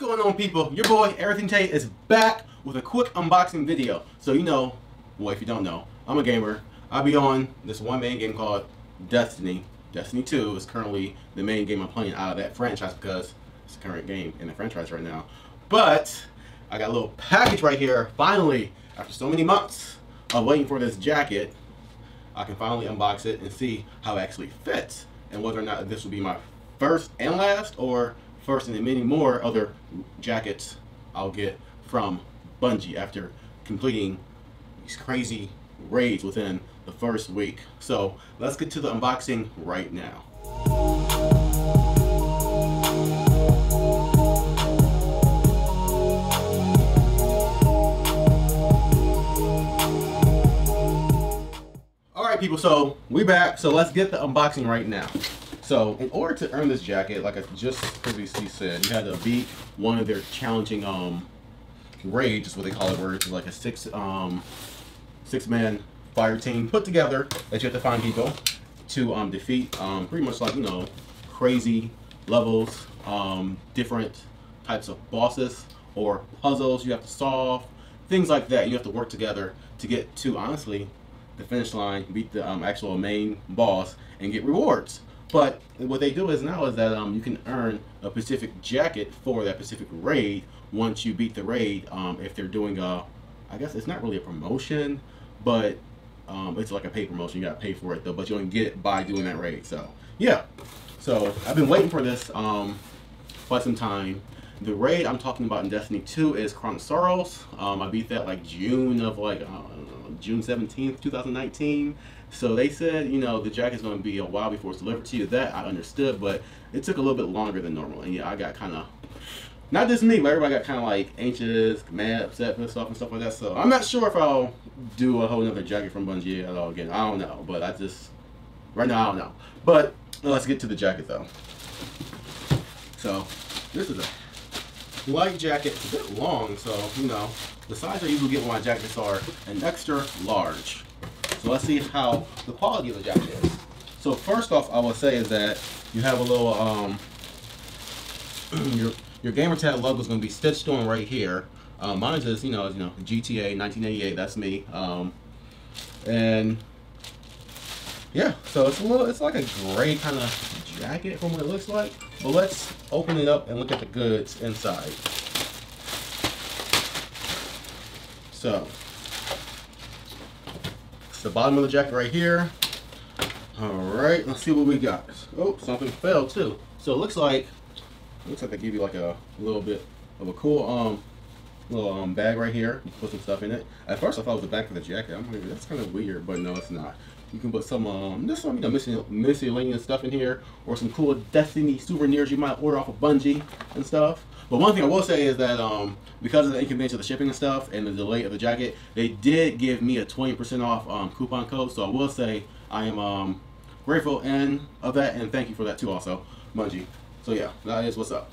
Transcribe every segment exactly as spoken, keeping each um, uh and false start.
What's going on, people? Your boy Everything Tate is back with a quick unboxing video. So you know, well, if you don't know, I'm a gamer. I'll be on this one main game called Destiny. Destiny two is currently the main game I'm playing out of that franchise because it's the current game in the franchise right now. But I got a little package right here. Finally, after so many months of waiting for this jacket, I can finally unbox it and see how it actually fits and whether or not this will be my first and last, or first and many more other jackets I'll get from Bungie after completing these crazy raids within the first week. So let's get to the unboxing right now. Alright people, so we back, so let's get the unboxing right now. So in order to earn this jacket, like I just previously said, you had to beat one of their challenging um, raids, is what they call it, where it's like a six um, six man fire team put together that you have to find people to um, defeat. Um, pretty much like, you know, crazy levels, um, different types of bosses or puzzles you have to solve, things like that. You have to work together to get to, honestly, the finish line, beat the um, actual main boss, and get rewards. But what they do is now is that um, you can earn a specific jacket for that specific raid once you beat the raid. Um, if they're doing a, I guess it's not really a promotion, but um, it's like a pay promotion. You gotta pay for it though, but you only get it by doing that raid. So yeah, so I've been waiting for this um, quite some time. The raid I'm talking about in Destiny two is Crown of Sorrow. Um, I beat that like June of like, I don't know, June seventeenth, two thousand nineteen. So they said, you know, the jacket's going to be a while before it's delivered to you. That I understood, but it took a little bit longer than normal. And yeah, I got kind of, not just me, but everybody got kind of like anxious, mad, upset, pissed off, and stuff like that. So I'm not sure if I'll do a whole nother jacket from Bungie at all again. I don't know, but I just, right now, I don't know. But let's get to the jacket though. So this is a light jacket. It's a bit long, so, you know, the size I usually get when my jackets are an extra large. So let's see how the quality of the jacket is. So first off, I would say is that you have a little, um, your, your gamer tag logo is going to be stitched on right here. Um, mine is, you know, you know, G T A nineteen eighty-eight, that's me. Um, and yeah, so it's a little, it's like a gray kind of jacket from what it looks like. But let's open it up and look at the goods inside. So the bottom of the jacket right here. All right, let's see what we got. Oh, something fell too. So it looks like, it looks like they give you like a, a little bit of a cool um little um bag right here. You can put some stuff in it. At first I thought it was the back of the jacket. I'm like, that's kind of weird, but no, it's not. You can put some um this one, you know, missing miscellaneous stuff in here, or some cool Destiny souvenirs you might order off of Bungie and stuff. But one thing I will say is that um, because of the inconvenience of the shipping and stuff and the delay of the jacket, they did give me a twenty percent off um, coupon code. So I will say I am um, grateful and of that, and thank you for that too also, Bungie. So yeah, that is what's up.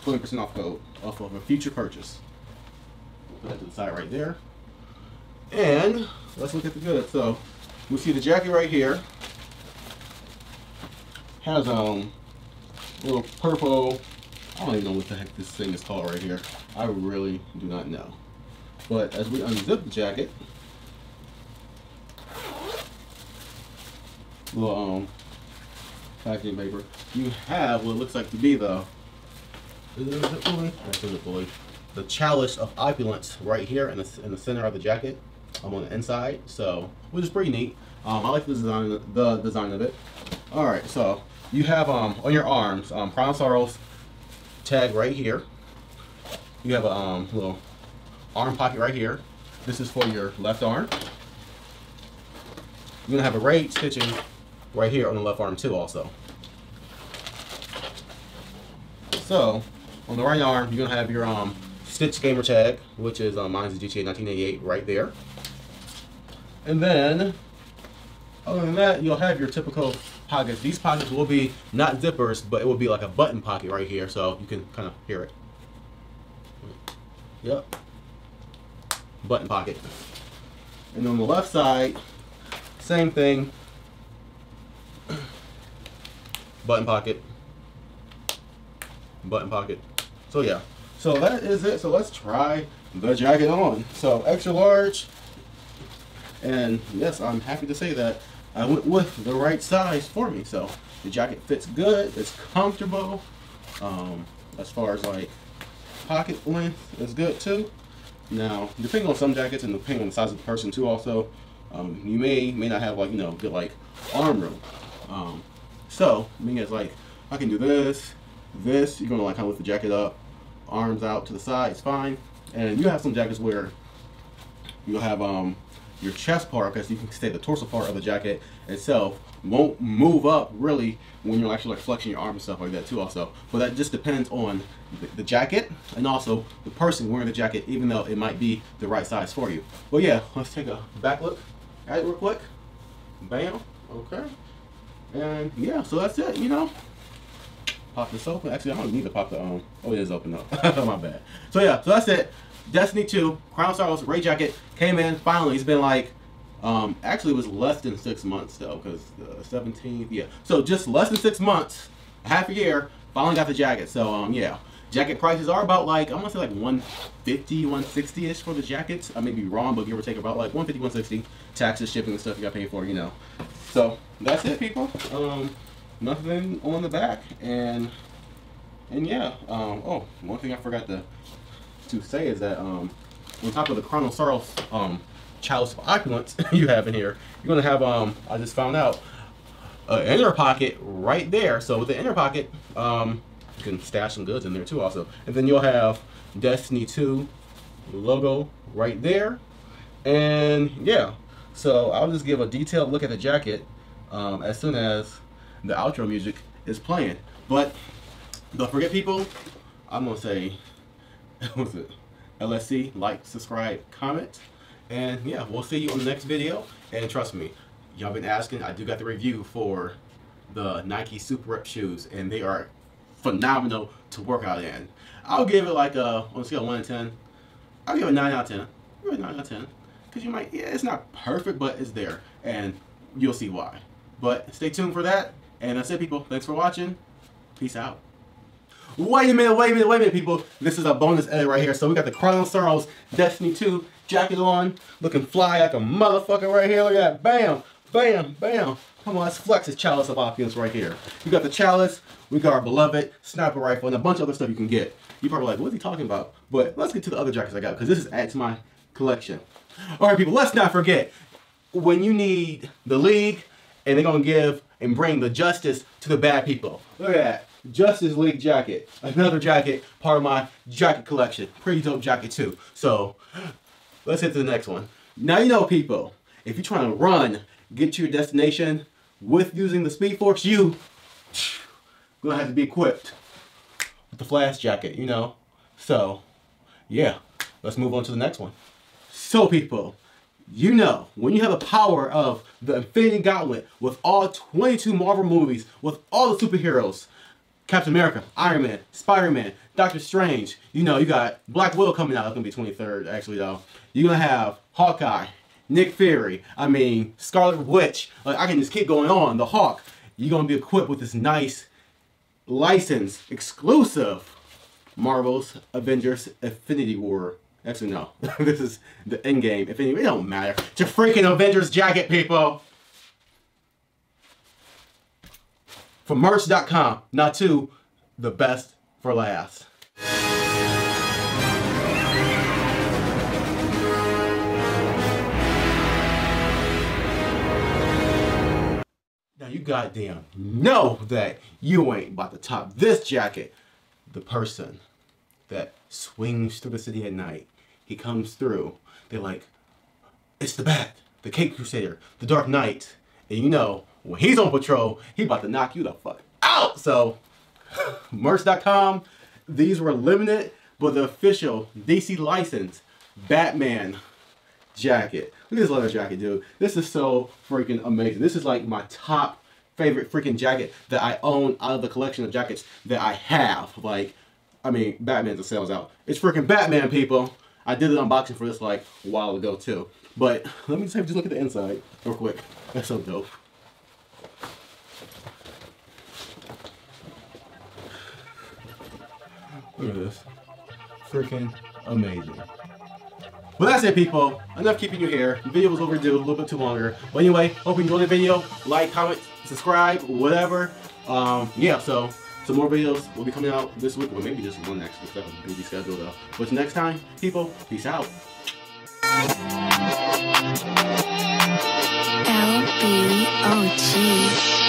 twenty percent off code off of a future purchase. Put that to the side right there. And let's look at the goods. So we see the jacket right here. Has um, a little purple, I don't even know what the heck this thing is called right here. I really do not know. But as we unzip the jacket, little um, packaging paper, you have what it looks like to be the, is it a bully? That's a bully. The Chalice of Opulence right here in the, in the center of the jacket. I'm on the inside, so, which is pretty neat. Um, I like the design, the design of it. All right, so you have um, on your arms, um, Crown of Sorrow's tag right here. You have a um, little arm pocket right here. This is for your left arm. You're gonna have a raid stitching right here on the left arm too also. So on the right arm, you're gonna have your um, stitch gamer tag, which is um, mine's G T A nineteen eighty-eight right there. And then other than that, you'll have your typical pockets. These pockets will be not zippers, but it will be like a button pocket right here, so you can kind of hear it. Yep, button pocket. And on the left side, same thing, button pocket, button pocket. So yeah, So that is it. So let's try the jacket on. So extra large, and yes, I'm happy to say that I went with the right size for me. So the jacket fits good, it's comfortable. Um, as far as like pocket length is good too. Now, depending on some jackets and depending on the size of the person too also, um, you may may not have like, you know, good like arm room. Um, so, I mean, it's like, I can do this, this, you're gonna like kind of lift the jacket up, arms out to the side, it's fine. And you have some jackets where you'll have um, your chest part, because you can say the torso part of the jacket itself won't move up really when you're actually like flexing your arm and stuff like that too also. But that just depends on the, the jacket and also the person wearing the jacket, even though it might be the right size for you. Well, yeah, let's take a back look at it real quick. Bam, okay. And yeah, so that's it, you know. Pop this open. Actually, I don't need to pop the, um, oh, it is open up. My bad. So yeah, so that's it. Destiny two, Crown of Sorrow's Ray Jacket came in finally. It's been like, um, actually it was less than six months though, because the seventeenth, yeah. So just less than six months, half a year, finally got the jacket. So um, yeah, jacket prices are about like, I'm gonna say like one fifty, one sixty-ish for the jackets. I may be wrong, but give or take about like one fifty, one sixty, taxes, shipping and stuff you gotta pay for, you know. So that's it, people. Um, nothing on the back, and and yeah. Um, oh, one thing I forgot to. To say is that um, on top of the Crown of Sorrow um, Chalice of Opulence you have in here, you're gonna have um, I just found out an inner pocket right there. So with the inner pocket, um, you can stash some goods in there too, also. And then you'll have Destiny two logo right there, and yeah. So I'll just give a detailed look at the jacket um, as soon as the outro music is playing. But don't forget, people. I'm gonna say. What was it? L S C, like, subscribe, comment, and yeah, we'll see you on the next video. And trust me, y'all been asking, I do got the review for the Nike Super Rep shoes, and they are phenomenal to work out in. I'll give it like a, on a scale of one to ten, I'll give it a nine out of ten. Really nine out of ten, because you might, yeah, it's not perfect, but it's there, and you'll see why. But stay tuned for that, and that's it, people. Thanks for watching. Peace out. Wait a minute, wait a minute, wait a minute, people. This is a bonus edit right here. So we got the Crown of Sorrow's Destiny two jacket on. Looking fly like a motherfucker right here. Look at that. Bam, bam, bam. Come on, let's flex this Chalice of Opulence right here. We got the Chalice. We got our beloved sniper rifle and a bunch of other stuff you can get. You're probably like, what's he talking about? But let's get to the other jackets I got, because this is add to my collection. All right, people, let's not forget. When you need the League, and they're going to give and bring the justice to the bad people. Look at that. Justice League jacket, another jacket, part of my jacket collection. Pretty dope jacket too. So let's hit the next one. Now you know, people, if you're trying to run, get to your destination with using the Speed Force, you gonna have to be equipped with the Flash jacket, you know. So yeah, let's move on to the next one. So people, you know, when you have the power of the Infinity Gauntlet with all twenty-two Marvel movies, with all the superheroes, Captain America, Iron Man, Spider-Man, Doctor Strange. You know, you got Black Widow coming out. It's going to be twenty-third, actually, though. You're going to have Hawkeye, Nick Fury. I mean, Scarlet Witch. Like, I can just keep going on. The Hawk. You're going to be equipped with this nice, licensed, exclusive Marvel's Avengers Infinity War. Actually, no. This is the Endgame. If any, it don't matter. It's a freaking Avengers jacket, people. From merch dot com, not to the best for last. Now you goddamn know that you ain't about to top this jacket. The person that swings through the city at night, he comes through, they're like, it's the Bat, the Caped Crusader, the Dark Knight, and you know, when he's on patrol, he about to knock you the fuck out. So, merch dot com, these were limited, but the official D C licensed Batman jacket. Look at this leather jacket, dude. This is so freaking amazing. This is like my top favorite freaking jacket that I own out of the collection of jackets that I have. Like, I mean, Batman's a sales out. It's freaking Batman, people. I did an unboxing for this like a while ago too. But let me just have you look at the inside real quick. That's so dope. Look at this. freaking amazing. Well, that's it, people. Enough keeping you here. The video was overdue, a little bit too longer. But anyway, hope you enjoyed the video. Like, comment, subscribe, whatever. Um, yeah, so some more videos will be coming out this week, or well, maybe just one next week. That's a busy schedule, though. But till next time, people, peace out. L B O G